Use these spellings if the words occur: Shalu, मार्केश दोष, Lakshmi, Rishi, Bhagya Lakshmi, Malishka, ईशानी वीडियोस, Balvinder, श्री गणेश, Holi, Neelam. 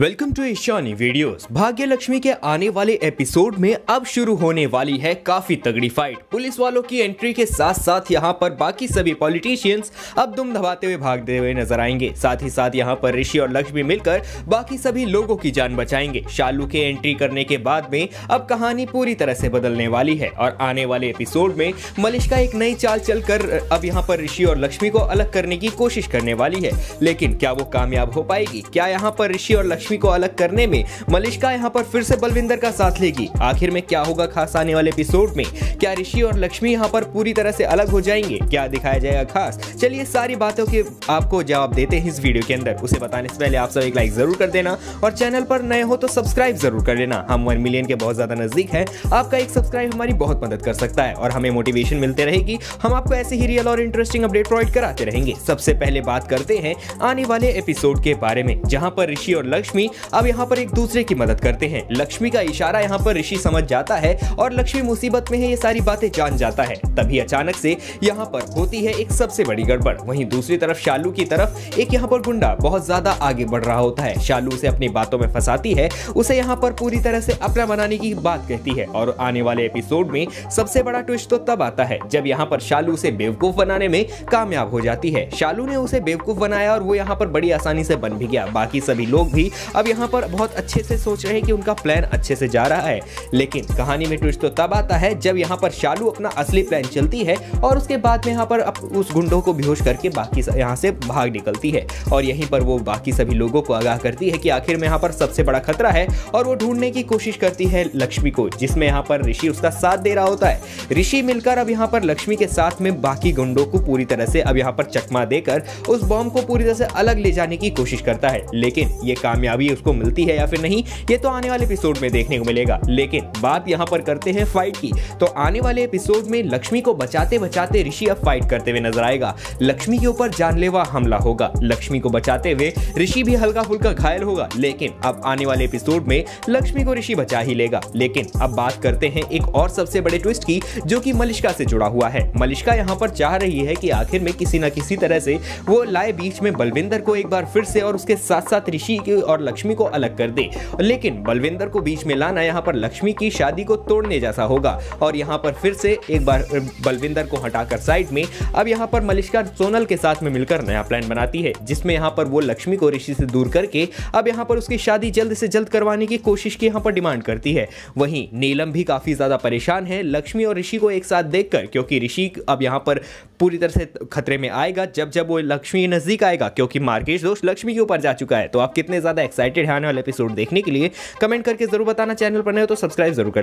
Welcome to ईशानी वीडियोस। भाग्य लक्ष्मी के आने वाले एपिसोड में अब शुरू होने वाली है काफी तगड़ी फाइट। पुलिस वालों की एंट्री के साथ साथ यहाँ पर बाकी सभी पॉलिटिशियंस अब दुम दबाते हुए भागते हुए नजर आएंगे। साथ ही साथ यहाँ पर ऋषि और लक्ष्मी मिलकर बाकी सभी लोगों की जान बचाएंगे। शालू के एंट्री करने के बाद में अब कहानी पूरी तरह से बदलने वाली है और आने वाले एपिसोड में मलिष्का एक नई चाल चलकर अब यहाँ पर ऋषि और लक्ष्मी को अलग करने की कोशिश करने वाली है। लेकिन क्या वो कामयाब हो पाएगी? क्या यहाँ पर ऋषि और लक्ष्मी को अलग करने में मलिष्का यहाँ पर फिर से बलविंदर का साथ लेगी? आखिर में क्या होगा खास आने वाले एपिसोड में? क्या ऋषि और लक्ष्मी यहाँ पर पूरी तरह से अलग हो जाएंगे? क्या दिखाया जाएगा खास? चलिए सारी बातों के आपको जवाब देते हैं इस वीडियो के अंदर। उसे बताने से पहले आप सब एक लाइक जरूर कर देना और चैनल पर नए हो तो सब्सक्राइब जरूर कर लेना। हम 1 मिलियन के बहुत ज्यादा नजदीक है। आपका एक सब्सक्राइब हमारी बहुत मदद कर सकता है और हमें मोटिवेशन मिलते रहेगी। हम आपको ऐसे ही रियल और इंटरेस्टिंग अपडेट प्रोवाइड कराते रहेंगे। सबसे पहले बात करते हैं आने वाले एपिसोड के बारे में, जहाँ पर ऋषि और लक्ष्मी अब यहाँ पर एक दूसरे की मदद करते हैं। लक्ष्मी का इशारा यहाँ पर ऋषि समझ जाता है और लक्ष्मी मुसीबत में है ये सारी बातें जान जाता है। तभी अचानक से यहाँ पर होती है एक सबसे बड़ी गड़बड़। वहीं दूसरी तरफ शालू की तरफ एक यहाँ पर गुंडा बहुत ज्यादा आगे बढ़ रहा होता है। शालू उसे अपनी बातों में फंसाती है, उसे यहाँ पर पूरी तरह से अपना बनाने की बात कहती है। और आने वाले एपिसोड में सबसे बड़ा ट्विस्ट तो तब आता है जब यहाँ पर शालू उसे बेवकूफ बनाने में कामयाब हो जाती है। शालू ने उसे बेवकूफ बनाया और वो यहाँ पर बड़ी आसानी से बन भी गया। बाकी सभी लोग भी अब यहाँ पर बहुत अच्छे से सोच रहे हैं कि उनका प्लान अच्छे से जा रहा है। लेकिन कहानी में ट्विस्ट तो तब आता है जब यहाँ पर शालू अपना असली प्लान चलती है और उसके बाद में यहाँ पर उस गुंडों को बेहोश करके बाकी यहाँ से भाग निकलती है। और यहीं पर वो बाकी सभी लोगों को आगाह करती है कि आखिर में यहाँ पर सबसे बड़ा खतरा है और वो ढूंढने की कोशिश करती है लक्ष्मी को, जिसमें यहाँ पर ऋषि उसका साथ दे रहा होता है। ऋषि मिलकर अब यहाँ पर लक्ष्मी के साथ में बाकी गुंडों को पूरी तरह से अब यहाँ पर चकमा देकर उस बॉम्ब को पूरी तरह से अलग ले जाने की कोशिश करता है। लेकिन ये कामयाबी उसको मिलती है या फिर नहीं, ये तो आने वाले एपिसोड में देखने को मिलेगा। लेकिन बात यहाँ पर करते हैं फाइट की, तो आने वाले एपिसोड में लक्ष्मी को बचाते बचाते ऋषि अब फाइट करते हुए नजर आएगा। लक्ष्मी के ऊपर जानलेवा हमला होगा। लक्ष्मी को बचाते हुए ऋषि भी हल्का फुल्का घायल होगा। लेकिन अब आने वाले एपिसोड में लक्ष्मी को ऋषि बचा ही लेगा। लेकिन अब बात करते हैं एक और सबसे बड़े ट्विस्ट की, जो कि मलिष्का से जुड़ा हुआ है। मलिष्का यहाँ पर चाह रही है कि आखिर में किसी न किसी तरह से वो लाए बीच में बलविंदर को एक बार फिर से और उसके साथ साथ ऋषि और लक्ष्मी को अलग कर दे। लेकिन बलविंदर को बीच में लाना यहाँ पर लक्ष्मी की शादी को तोड़ने जैसा होगा। और यहाँ पर फिर से एक बार बलविंदर को हटाकर साइड में अब यहाँ पर मलिष्का सोनल के साथ में मिलकर नया प्लान बनाती है, जिसमें यहाँ पर वो लक्ष्मी को ऋषि से दूर करके अब यहाँ पर उसकी शादी जल्द से जल्द करवाने की कोशिश की यहाँ पर डिमांड करती है। वहीं नीलम भी काफी ज्यादा परेशान है लक्ष्मी और ऋषि को एक साथ देखकर, क्योंकि ऋषि अब यहाँ पर पूरी तरह से खतरे में आएगा जब जब वो लक्ष्मी नजदीक आएगा, क्योंकि मार्केश दोष लक्ष्मी के ऊपर जा चुका है। तो आप कितने ज्यादा एक्साइटेड है आने वाला एपिसोड देखने के लिए? कमेंट करके जरूर बताना। चैनल पर नए हो तो सब्सक्राइब जरूर कर।